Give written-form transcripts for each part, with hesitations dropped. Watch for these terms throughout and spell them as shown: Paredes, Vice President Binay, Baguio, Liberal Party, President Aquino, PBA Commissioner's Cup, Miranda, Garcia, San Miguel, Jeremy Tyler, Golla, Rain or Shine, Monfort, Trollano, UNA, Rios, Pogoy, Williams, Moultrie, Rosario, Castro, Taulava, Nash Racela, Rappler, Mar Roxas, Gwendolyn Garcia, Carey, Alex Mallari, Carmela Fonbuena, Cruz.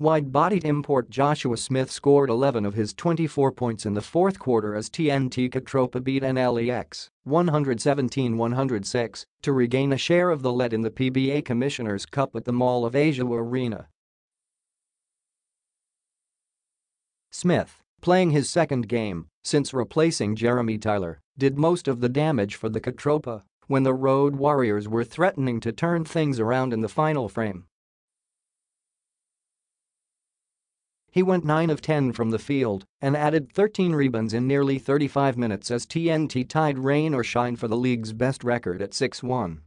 Wide-bodied import Joshua Smith scored 11 of his 24 points in the fourth quarter as TNT Katropa beat NLEX 117-106 to regain a share of the lead in the PBA Commissioner's Cup at the Mall of Asia Arena. Smith, playing his second game since replacing Jeremy Tyler, did most of the damage for the Katropa when the Road Warriors were threatening to turn things around in the final frame. He went 9 of 10 from the field and added 13 rebounds in nearly 35 minutes as TNT tied Rain or Shine for the league's best record at 6-1.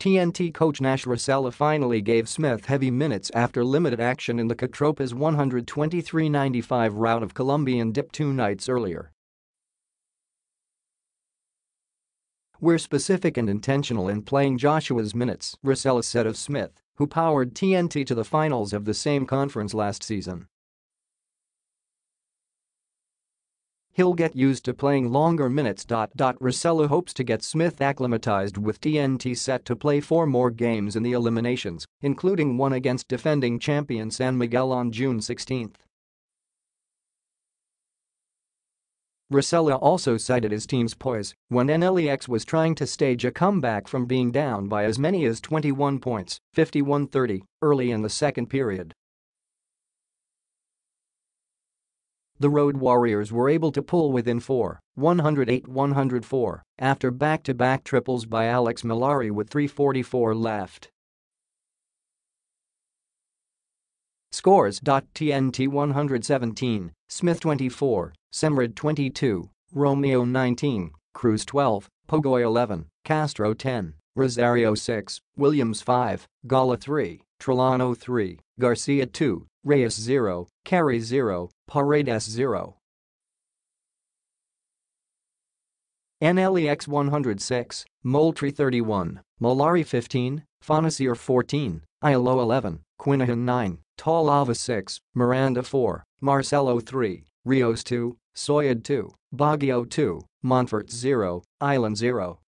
TNT coach Nash Racela finally gave Smith heavy minutes after limited action in the Katropa's 123-95 rout of Columbian Dyip 2 nights earlier. "We're specific and intentional in playing Joshua's minutes," Racela said of Smith, who powered TNT to the finals of the same conference last season. "He'll get used to playing longer minutes." Racela hopes to get Smith acclimatized with TNT set to play 4 more games in the eliminations, including one against defending champion San Miguel on June 16. Racela also cited his team's poise when NLEX was trying to stage a comeback from being down by as many as 21 points, 51-30, early in the second period. The Road Warriors were able to pull within 4, 108-104, after back-to-back triples by Alex Mallari with 3:44 left. Scores: TNT 117, Smith 24, Semerad 22, Romeo 19, Cruz 12, Pogoy 11, Castro 10, Rosario 6, Williams 5, Golla 3, Trollano 3, Garcia 2, Reyes 0, Carey 0, Paredes 0. NLEX 106, Moultrie 31, Mallari 15, Fonacier 14, Ighalo 11, Quinahan 9, Taulava 6, Miranda 4, Marcelo 3, Rios 2, Soyad 2, Baguio 2, Montfort 0, Island 0.